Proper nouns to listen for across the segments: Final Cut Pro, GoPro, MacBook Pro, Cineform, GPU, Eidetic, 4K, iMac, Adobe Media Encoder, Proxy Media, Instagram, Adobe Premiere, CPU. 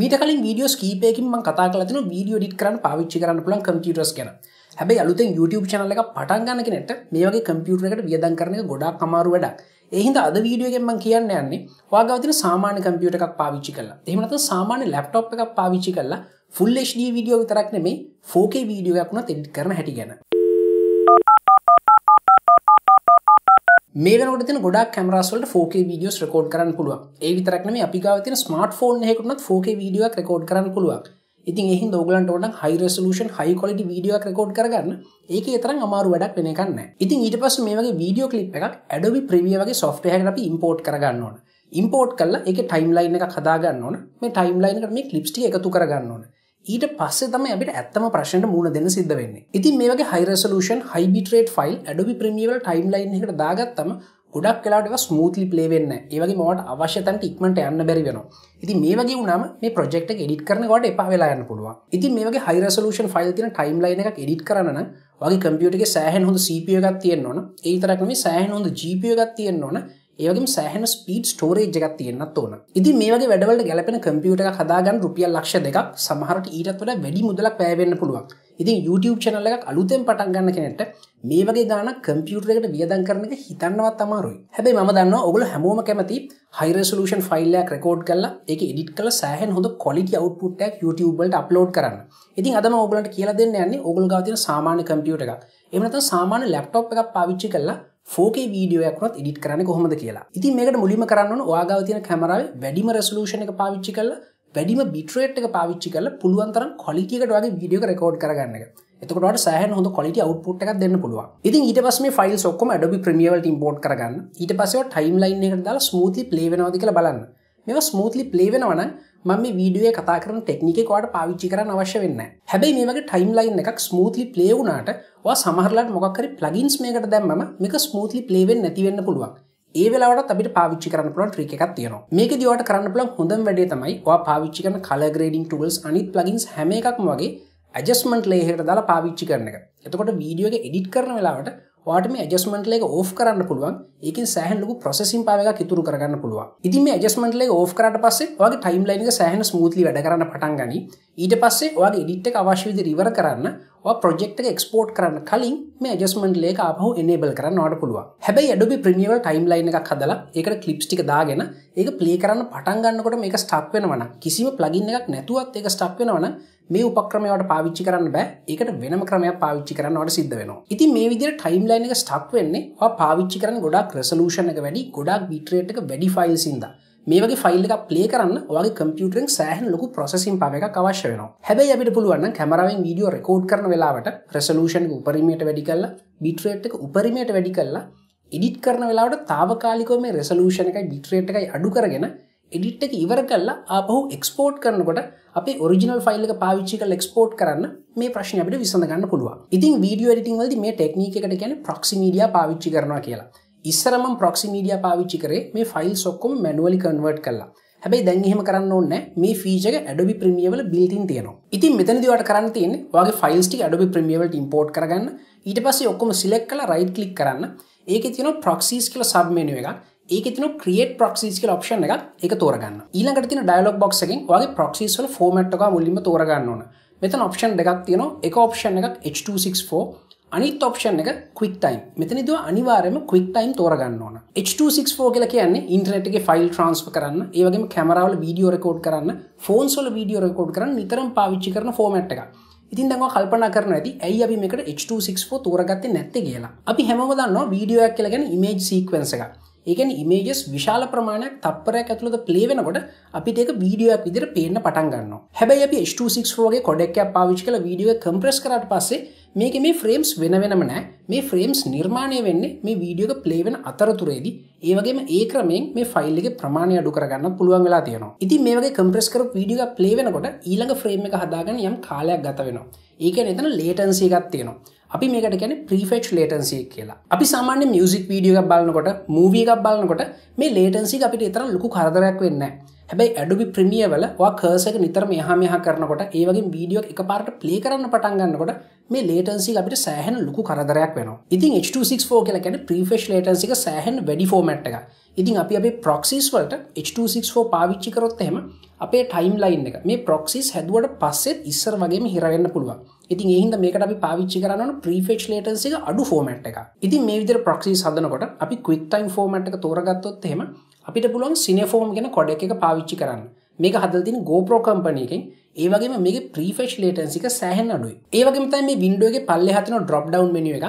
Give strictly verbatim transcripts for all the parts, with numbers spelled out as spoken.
මීට කලින් වීඩියෝස් කීපයකින් මම කතා කරලා තිනු වීඩියෝ එඩිට් කරන්න පාවිච්චි කරන්න පුළුවන් කම්පියුටර්ස් ගැන. හැබැයි අලුතෙන් YouTube channel එකක් පටන් ගන්න කෙනෙක්ට මේ වගේ කම්පියුටර් එකකට වියදම් කරන එක ගොඩාක් අමාරු වැඩක්. ඒ හින්දා අද වීඩියෝ එකෙන් මම කියන්න යන්නේ ඔයාගාව තියෙන සාමාන්‍ය කම්පියුටර් එකක් පාවිච්චි කරලා. එහෙම නැත්නම් සාමාන්‍ය laptop එකක් පාවිච්චි කරලා full H D වීඩියෝ විතරක් නෙමෙයි four K වීඩියෝ එකක් උනත් edit කරන හැටි ගැන. මේ වෙනකොට තියෙන ගොඩාක් කැමරාස් වලට four K වීඩියෝස් රෙකෝඩ් කරන්න පුළුවන්. ඒ විතරක් නෙමෙයි අපි ගාව තියෙන ස්මාර්ට්ෆෝන් එකකට උනත් four K වීඩියෝ එකක් රෙකෝඩ් කරන්න පුළුවන්. ඉතින් ඒ හින්දා ඔයගලන්ට ඕන නම් high resolution high quality video එකක් රෙකෝඩ් කරගන්න. ඒකේ තරම් අමාරු වැඩක් වෙන එකක් නැහැ. ඉතින් ඊට පස්සේ මේ වගේ වීඩියෝ ක්ලිප් එකක් Adobe Premiere වගේ software එකකට අපි import කරගන්න ඕන. import කරලා ඒකේ timeline එකක් හදාගන්න ඕන. මේ timeline එකට මේ clips ටික එකතු කරගන්න ඕන. ඊට පස්සේ තමයි අපිට ඇත්තම ප්‍රශ්නෙට මුහුණ දෙන්න සිද්ධ වෙන්නේ. ඉතින් මේ වගේ high resolution high bitrate file Adobe Premiere වල timeline එකකට දාගත්තම ගොඩක් වෙලාවට ඒක smoothly play වෙන්නේ නැහැ. ඒ වගේම ඔයාලට අවශ්‍ය තැනට ඉක්මනට යන්න බැරි වෙනවා. ඉතින් මේ වගේ වුණාම මේ project එක edit කරනකොට එපා වෙලා යන්න පුළුවන්. ඉතින් මේ වගේ high resolution file තියෙන timeline එකක් edit කරන්න නම් ඔයාගේ computer එකේ සෑහෙන හොඳ C P U එකක් තියෙන්න ඕන. ඒ විතරක් නෙමෙයි සෑහෙන හොඳ G P U එකක් තියෙන්න ඕන. ඒ වගේම සෑහෙන ස්පීඩ් ස්ටෝරේජ් එකක් තියෙන්නත් ඕන. ඉතින් මේ වගේ වැඩවලට ගැලපෙන කම්පියුටර් එකක් හදාගන්න රුපියල් ලක්ෂ දෙකක් සමහරට ඊටත් වඩා වැඩි මුදලක් වැය වෙන්න පුළුවන්. ඉතින් YouTube channel එකක් අලුතෙන් පටන් ගන්න කෙනෙක්ට මේ වගේ ගාණක් කම්පියුටර් එකකට වියදම් කරන එක හිතන්නවත් අමාරුයි. හැබැයි මම දන්නවා ඔයගොල්ලෝ හැමෝම කැමති high resolution file එකක් රෙකෝඩ් කරලා ඒක edit කරලා සෑහෙන හොඳ quality output එකක් YouTube වලට upload කරන්න. ඉතින් අද මම ඔයගොල්ලන්ට කියලා දෙන්න යන්නේ ඔයගොල්ලෝ ගාව තියෙන සාමාන්‍ය කම්පියුටර් එකක්. එහෙම නැත්නම් සාමාන්‍ය laptop එකක් පාවිච්චි කරලා four K වීඩියෝ එකක්වත් edit කරන්නේ කොහොමද කියලා. ඉතින් මේකට මුලින්ම කරන්න ඕන ඔයා ගාව තියෙන කැමරාවේ වැඩිම resolution එක පාවිච්චි කරලා වැඩිම bitrate එක පාවිච්චි කරලා පුළුවන් තරම් quality එකට ඔයාගේ වීඩියෝ එක record කරගන්න එක. එතකොට ඔයාලට සෑහෙන හොඳ quality output එකක් දෙන්න පුළුවන්. ඉතින් ඊට පස්සේ මේ files ඔක්කොම Adobe Premiere වලට import කරගන්න. ඊට පස්සේ ඔය timeline එකට දාලා smoothly play වෙනවද කියලා බලන්න. මේවා smoothly play වෙනවා නම් මම මේ වීඩියෝ එකේ කතා කරන ටෙක්නික් එක ඔයාලට පාවිච්චි කරන්න අවශ්‍ය වෙන්නේ නැහැ. හැබැයි මේ වගේ timeline එකක් smoothly play වුණාට ඔයා සමහරලාට මොකක් හරි plugins මේකට දැම්මම මේක smoothly play වෙන්නේ නැති වෙන්න පුළුවන්. ඒ වෙලාවටත් අපිට පාවිච්චි කරන්න පුළුවන් trick එකක් තියෙනවා. මේකදී ඔයාලට කරන්න පුළුවන් හොඳම වැඩේ තමයි ඔයා පාවිච්චි කරන color grading tools අනිත් plugins හැම එකක්ම වගේ adjustment layer එකකට දාලා පාවිච්චි කරන එක. එතකොට වීඩියෝ එක edit කරන වෙලාවට ඔයාට මේ adjustment layer එක off කරන්න පුළුවන්. ඒකෙන් සෑහෙන ලොකු processing power එකක් ඉතුරු කරගන්න පුළුවන්. ඉතින් මේ adjustment layer off කරාට පස්සේ ඔයාගේ timeline එක සෑහෙන smoothly වැඩ කරන්න පටන් ගනී. ඊට පස්සේ ඔයාගේ edit එක අවශ්‍ය විදිහට river කරන්න, ඔයා project එක export කරන්න කලින් මේ adjustment layer එක ආපහු enable කරන්න ඔයාට පුළුවන්. හැබැයි Adobe Premiere timeline එකක් හදලා ඒකට clips ටික දාගෙන ඒක play කරන්න පටන් ගන්නකොට මේක stuck වෙනවා නම් කිසිම plugin එකක් නැතුවත් ඒක stuck වෙනවා නම් මේ උපක්‍රමය ඔයාලට පාවිච්චි කරන්න බෑ. ඒකට වෙනම ක්‍රමයක් පාවිච්චි කරන්න ඔයාලට සිද්ධ වෙනවා. ඉතින් මේ විදිහට timeline එක stuck වෙන්නේ ඔයා පාවිච්චි කරන ගොඩාක් resolution එක වැඩි, ගොඩාක් bitrate එක වැඩි files ඉඳලා. මේ වගේ file එකක් play කරන්න ඔයාගේ computer එකෙන් සෑහෙන ලොකු processing power එකක් අවශ්‍ය වෙනවා. හැබැයි අපිට පුළුවන් නම් කැමරාවෙන් video record කරන වෙලාවට resolution එක උපරිමයට වැඩි කරලා, bitrate එක උපරිමයට වැඩි කරලා, edit කරන වෙලාවට తాවකාලිකව මේ resolution එකයි bitrate එකයි අඩු කරගෙන edit එක ඉවර කරලා ආපහු export කරනකොට අපේ original file එක පාවිච්චි කරලා export කරන්න මේ ප්‍රශ්නේ අපිට විසඳ ගන්න පුළුවන්. ඉතින් video editing වලදී මේ technique එකට කියන්නේ proxy media පාවිච්චි කරනවා කියලා. ඉස්සර මම proxy media පාවිච්චි කරේ මේ files ඔක්කොම manually convert කරලා. හැබැයි දැන් එහෙම කරන්න ඕනේ නැහැ. මේ feature එක Adobe Premiere වල built-in තියෙනවා. ඉතින් මෙතනදී ඔයාලට කරන්න තියෙන්නේ ඔයාගේ files ටික Adobe Premiere වලට import කරගන්න. ඊට පස්සේ ඔක්කොම select කරලා right click කරන්න. ඒකේ තියෙනවා proxies කියලා sub menu එකක්. ඒකේ තියෙන create proxies කියලා option එකක් ඒක තෝරගන්න. ඊළඟට තියෙන dialog box එකෙන් ඔයාගේ proxies වල format එක මුලින්ම තෝරගන්න ඕන. මෙතන option දෙකක් තියෙනවා. එක option එකක් H two sixty-four අනිත් option එක quick time. මෙතනදී ඔයා අනිවාර්යයෙන්ම quick time තෝරගන්න ඕන. H two sixty-four කියලා කියන්නේ internet එකේ file transfer කරන්න, ඒ වගේම camera වල video record කරන්න, phones වල video record කරන්න නිතරම පාවිච්චි කරන format එකක්. ඉතින් දැන් ඔයා කල්පනා කරනවා ඇති ඇයි අපි මේකට H two sixty-four තෝරගත්තේ නැත්තේ කියලා. අපි හැමෝම දන්නවා වීඩියෝ එකක් කියලා කියන්නේ image sequence එකක්. ඒ කියන්නේ images විශාල ප්‍රමාණයක් තප්පරයක් ඇතුළත play වෙනකොට අපිට ඒක වීඩියෝ එකක් විදිහට පේන්න පටන් ගන්නවා. හැබැයි අපි H two sixty-four වගේ codec එකක් පාවිච්චි කරලා වීඩියෝ එක compress කරාට පස්සේ මේකේ මේ frames වෙන වෙනම නැහැ. මේ frames නිර්මාණය වෙන්නේ මේ වීඩියෝ එක play වෙන අතරතුරේදී. ඒ වගේම ඒ ක්‍රමයෙන් මේ ෆයිල් එකේ ප්‍රමාණය අඩු කරගන්න පුළුවන් වෙලා තියෙනවා. ඉතින් මේ වගේ compress කරපු වීඩියෝ එක play වෙනකොට ඊළඟ frame එක හදාගන්න යම් කාලයක් ගත වෙනවා. ඒ කියන්නේ එතන latency එකක් තියෙනවා. අපි මේකට කියන්නේ prefetch latency කියලා. අපි සාමාන්‍ය music video එකක් බලනකොට, movie එකක් බලනකොට මේ latency එක අපිට ඊතරම් ලොකු කරදරයක් වෙන්නේ නැහැ. හැබැයි Adobe Premiere වල ඔයා කර්සර් එක නිතරම එහා මෙහා කරනකොට ඒ වගේ වීඩියෝ එක එකපාරට ප්ලේ කරන්න පටන් ගන්නකොට මේ ලේටන්සි එක අපිට සෑහෙන ලොකු කරදරයක් වෙනවා. ඉතින් H two sixty-four කියලා කියන්නේ ප්‍රීෆ්‍රෙෂ් ලේටන්සි එක සෑහෙන වැඩි ෆෝමැට් එකක්. ඉතින් අපි අපේ ප්‍රොක්සීස් වලට H two sixty-four පාවිච්චි කරොත් එහෙම අපේ ටයිම් ලයින් එක මේ ප්‍රොක්සීස් හැදුවට පස්සෙත් ඉස්සර වගේම හිර වෙන්න පුළුවන්. ඉතින් ඒ හින්දා මේකට අපි පාවිච්චි කරන්න ඕන ප්‍රීෆ්‍රෙෂ් ලේටන්සි එක අඩු ෆෝමැට් එකක්. ඉතින් මේ විදිහට ප්‍රොක්සීස් හදනකොට අපි ක්වික් ටයිම් ෆෝමැට් එක තෝරගත්තොත් එහෙම අපිට පුළුවන් Cineform කියන කෝඩෙක් එක පාවිච්චි කරන්න. මේක හදලා තියෙන GoPro කම්පැනි එකෙන්. ඒ වගේම මේකේ ප්‍රීෆ්‍රෙෂ් ලේටන්සි එක සෑහෙන අඩුයි. ඒ වගේම තමයි මේ වින්ඩෝ එකේ පල්ලෙහා තියෙන drop down menu එක.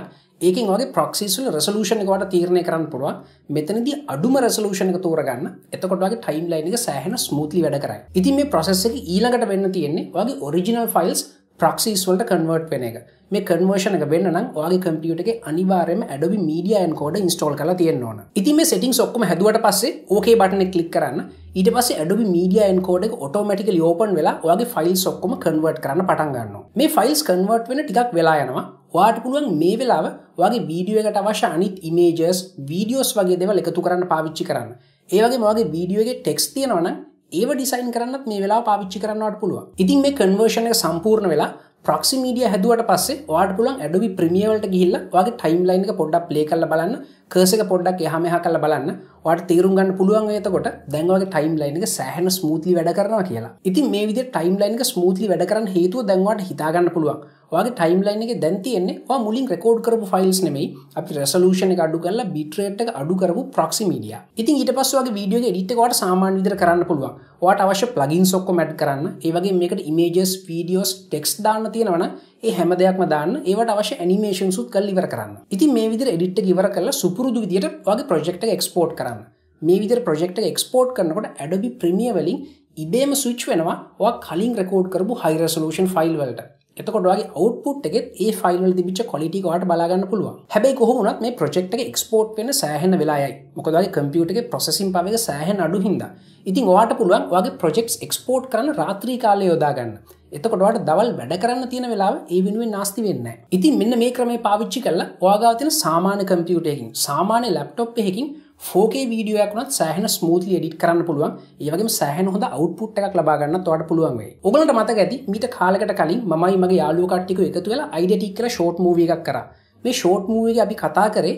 ඒකෙන් ඔයගේ proxies වල resolution එක වට තීරණය කරන්න පුළුවන්. මෙතනදී අඩුම resolution එක තෝරගන්න. එතකොට ඔයගේ timeline එක සෑහෙන smoothly වැඩ කරයි. ඉතින් මේ process එක ඊළඟට වෙන්න තියෙන්නේ ඔයගේ original files proxies වලට convert වෙන එක. මේ conversion එක වෙන්න නම් ඔයාගේ computer එකේ අනිවාර්යයෙන්ම Adobe Media Encoder install කරලා තියෙන්න ඕන. ඉතින් මේ settings ඔක්කොම හැදුවට පස්සේ OK button එක click කරන්න. ඊට පස්සේ Adobe Media Encoder එක automatically open වෙලා ඔයාගේ files ඔක්කොම convert කරන්න පටන් ගන්නවා. මේ files convert වෙන ටිකක් වෙලා යනවා. ඔයාට පුළුවන් මේ වෙලාව ඔයාගේ video එකට අවශ්‍ය අනිත් images, videos වගේ දේවල් එකතු කරන්න පාවිච්චි කරන්න. ඒ වගේම ඔයාගේ video එකේ text තියෙනවා නම් ඒව ඩිසයින් කරන්නත් මේ වෙලාව පාවිච්චි කරන්නවට පුළුවන්. ඉතින් මේ කන්වර්ෂන් එක සම්පූර්ණ වෙලා Proxy Media හැදුවට පස්සේ ඔයාට පුළුවන් Adobe Premiere වලට ගිහිල්ලා ඔයාගේ timeline එක පොඩ්ඩක් play කරලා බලන්න, cursor එක පොඩ්ඩක් එහා මෙහා කරලා බලන්න. ඔයාට තීරුම් ගන්න පුළුවන් වෙයි එතකොට දැන් ඔයාගේ timeline එක සෑහෙන smoothly වැඩ කරනවා කියලා. ඉතින් මේ විදිහට timeline එක smoothly වැඩ කරන්න හේතුව දැන් ඔයාට හිතා ගන්න පුළුවන්. ඔයාගේ timeline එකේ දැන් තියෙන්නේ ඔයා මුලින් record කරපු files නෙමෙයි. අපි resolution එක අඩු කරලා bitrate එක අඩු කරපු Proxy Media. ඉතින් ඊට පස්සේ ඔයාගේ video එක edit එක ඔයාට සාමාන්‍ය විදිහට කරන්න පුළුවන්. ඔයාට අවශ්‍ය plugins ඔක්කොම add කරන්න. ඒ වගේම මේකට images, videos, text දාන්න තියෙනවා නම් ඒ හැම දෙයක්ම දාන්න. ඒවට අවශ්‍ය animations උත් කරලා ඉවර කරන්න. ඉතින් මේ විදිහට edit එක ඉවර කරලා සුපුරුදු විදිහට ඔයාගේ project එක export කරන්න. මේ විදිහට project එක export කරනකොට Adobe Premiere වලින් ඉබේම switch වෙනවා ඔයා කලින් record කරපු high resolution file වලට. එතකොට ඔයාගේ output එකේ ඒ file වල තිබිච්ච quality එක ඔයාලට බලා ගන්න පුළුවන්. හැබැයි කොහොම වුණත් මේ project එක export වෙන සෑහෙන වෙලා යයි. මොකද ඔයාගේ computer එකේ processing power එක සෑහෙන අඩු හින්දා. ඉතින් ඔයාට පුළුවන් ඔයාගේ projects export කරන්න රාත්‍රී කාලේ යොදා ගන්න. එතකොට ඔයාට දවල් වැඩ කරන්න තියෙන වෙලාව ඒ වෙනුවෙන් නාස්ති වෙන්නේ නැහැ. ඉතින් මෙන්න මේ ක්‍රමය පාවිච්චි කරලා ඔයාගාව තියෙන සාමාන්‍ය computer එකකින්, සාමාන්‍ය laptop එකකින් four K වීඩියෝ එකක් උනත් සෑහෙන smoothly edit කරන්න පුළුවන්. ඒ වගේම සෑහෙන හොඳ output එකක් ලබා ගන්නත් ඔයාට පුළුවන් වෙයි. ඔයගලන්ට මතක ඇති මීට කාලයකට කලින් මමයි මගේ යාළුවෝ කට්ටියකෝ එකතු වෙලා eidetic කියලා short movie එකක් කරා. මේ short movie එකේ අපි කතා කරේ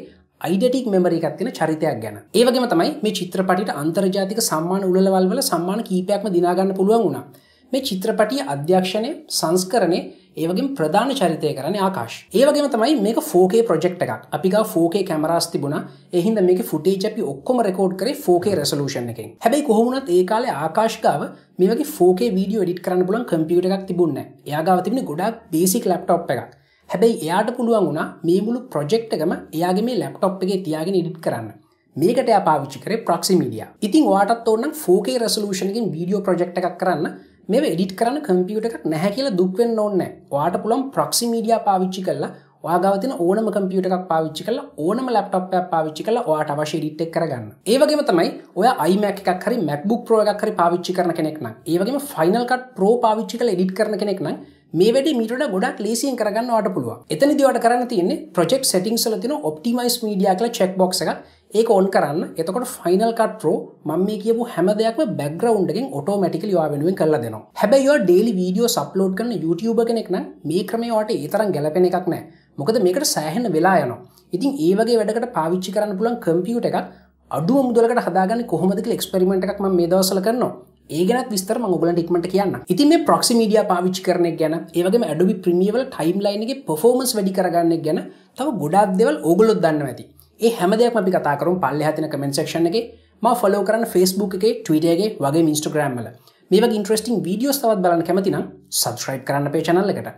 eidetic memory එකක් තියෙන චරිතයක් ගැන. ඒ වගේම තමයි මේ චිත්‍රපටියට අන්තර්ජාතික සම්මාන උළෙලවල් වල සම්මාන කීපයක්ම දිනා ගන්න පුළුවන් වුණා. මේ චිත්‍රපටියේ අධ්‍යක්ෂණය, සංස්කරණය ඒ වගේම ප්‍රධාන චරිතය කරන්නේ ආකාශ්. ඒ වගේම තමයි මේක four K ප්‍රොජෙක්ට් එකක්. අපි ගාව four K කැමරාස් තිබුණා. ඒ හින්දා මේකේ ෆුටේජ් අපි ඔක්කොම රෙකෝඩ් කරේ four K රෙසලූෂන් එකෙන්. හැබැයි කොහොම වුණත් ඒ කාලේ ආකාශ් ගාව මේ වගේ four K වීඩියෝ එඩිට් කරන්න පුළුවන් කම්පියුටර් එකක් තිබුණේ නැහැ. එයා ගාව තිබුණේ ගොඩාක් බේසික් ලැප්ටොප් එකක්. හැබැයි එයාට පුළුවන් වුණා මේ මුළු ප්‍රොජෙක්ට් එකම එයාගේ මේ ලැප්ටොප් එකේ තියාගෙන එඩිට් කරන්න. මේකට එයා පාවිච්චි කරේ Proxy Media. ඉතින් ඔයාටත් ඕන නම් four K රෙසලූෂන් එකෙන් වීඩියෝ ප්‍රොජෙක්ට් එකක් කරන්න මේ edit කරන්න computer එකක් නැහැ කියලා දුක් වෙන්න ඕනේ නැහැ. ඔයාට පුළුවන් Proxy Media පාවිච්චි කරලා ඔයා ගාව තියෙන ඕනම computer එකක් පාවිච්චි කරලා ඕනම laptop එකක් පාවිච්චි කරලා ඔයාට අවශ්‍ය edit එක කරගන්න. ඒ වගේම තමයි ඔයා iMac එකක් හරි MacBook Pro එකක් හරි පාවිච්චි කරන කෙනෙක් නම්, ඒ වගේම Final Cut Pro පාවිච්චි කරලා edit කරන කෙනෙක් නම් මේ වැඩේ මීට වඩා ගොඩක් ලීසියෙන් කරගන්න ඔයාට පුළුවන්. එතනදී ඔයාට කරන්න තියෙන්නේ project settings වල තියෙන optimize media කියලා check box එකක් ඒක on කරන්න. එතකොට Final Cut Pro මම මේ කියපු හැම දෙයක්ම background එකෙන් automatically ඔයා වෙනුවෙන් කරලා දෙනවා. හැබැයි ඔයා daily videos upload කරන YouTuber කෙනෙක් නම් මේ ක්‍රමය ඔයාට ඒ තරම් ගැලපෙන එකක් නෑ. මොකද මේකට සෑහෙන වෙලා යනවා. ඉතින් ඒ වගේ වැඩකට පාවිච්චි කරන්න පුළුවන් computer එකක් අඩුම මුදලකට හදාගන්නේ කොහොමද කියලා experiment එකක් මම මේ දවස්වල කරනවා. ඒ ගැනත් විස්තර මම ඔයගලන්ට ඉක්මනට කියන්නම්. ඉතින් මේ Proxy Media පාවිච්චි කරන එක ගැන, ඒ වගේම Adobe Premiere වල timeline එකේ performance වැඩි කරගන්න එක ගැන තව ගොඩාක් දේවල් ඕගොල්ලෝ දන්නවා ඇති. ඒ හැම දෙයක්ම අපි කතා කරමු පල්ලෙහා තියෙන comment section එකේ. මාව follow කරන්න Facebook එකේ, Twitter එකේ, වගේම Instagram වල. මේ වගේ interesting videos තවත් බලන්න කැමති නම් subscribe කරන්න අපේ channel එකට.